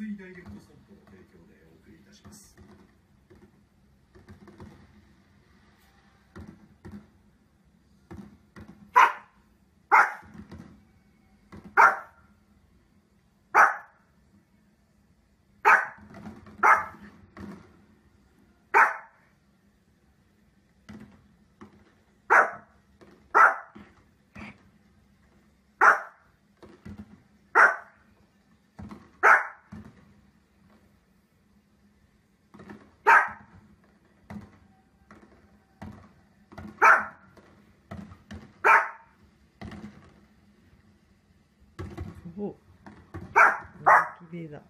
松井ダイレクト損保の提供でお送りいたします。きれいだ。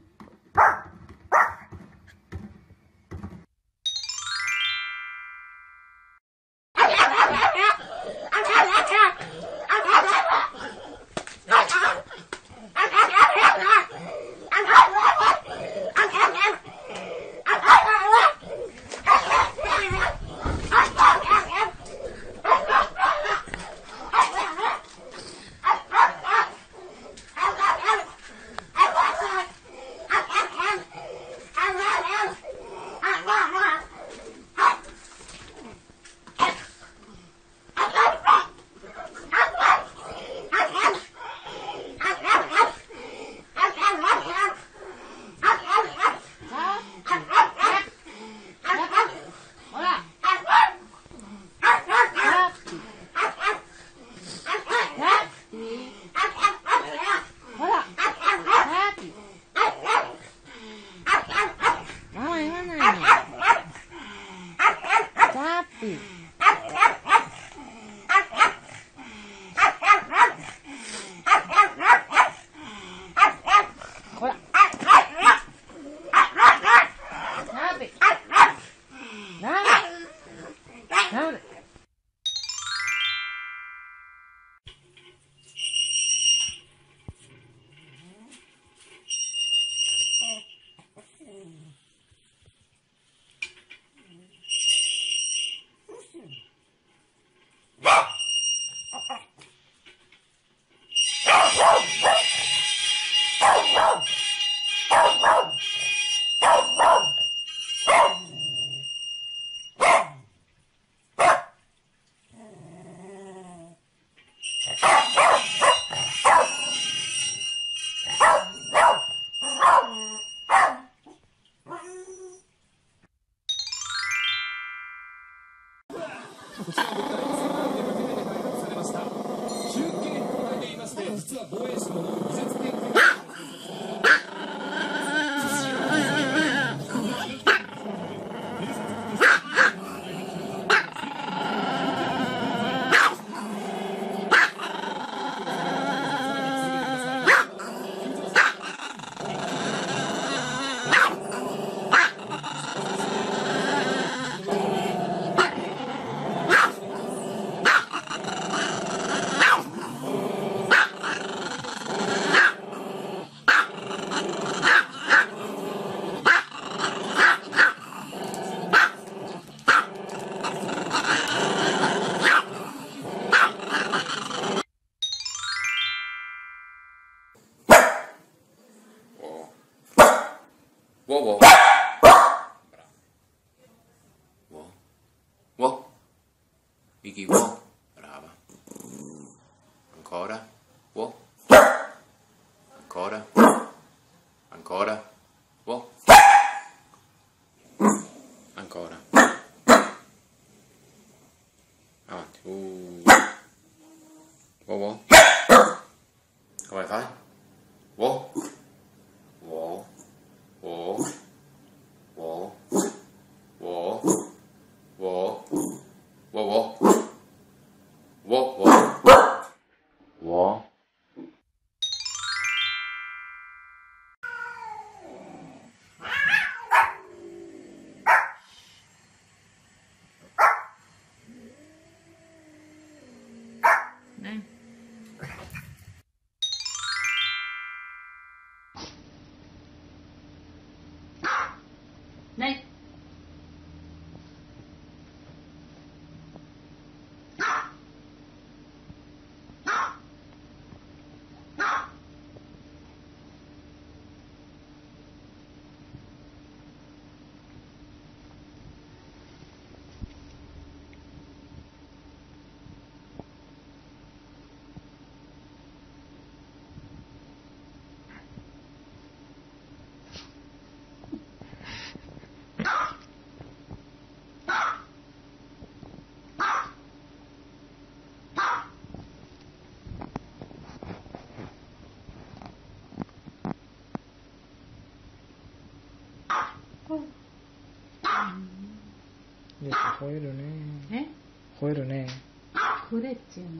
で吠えるねえ、吠えるね、これっちゅうのね。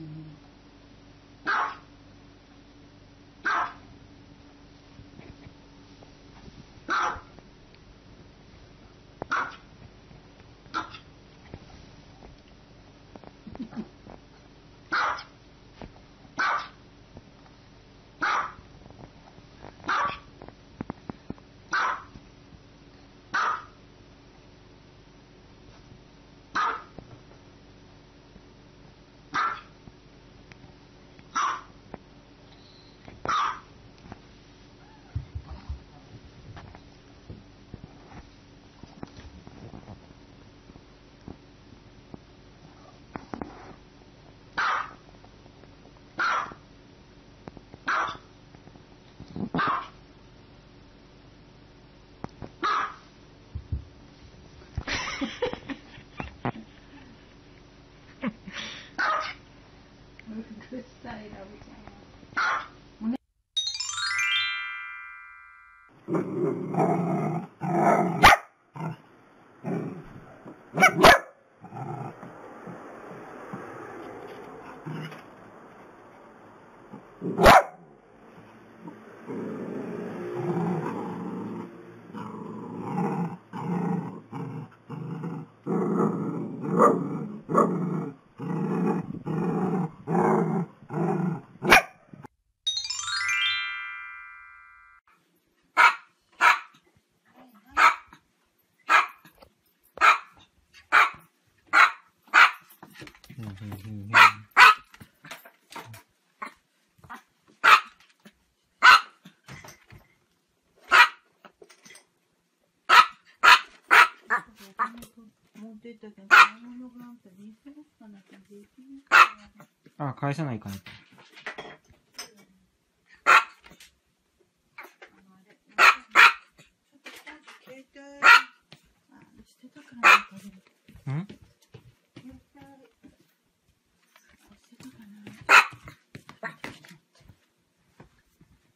あ、返さないかなと。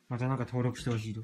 またなんか登録してほしいと。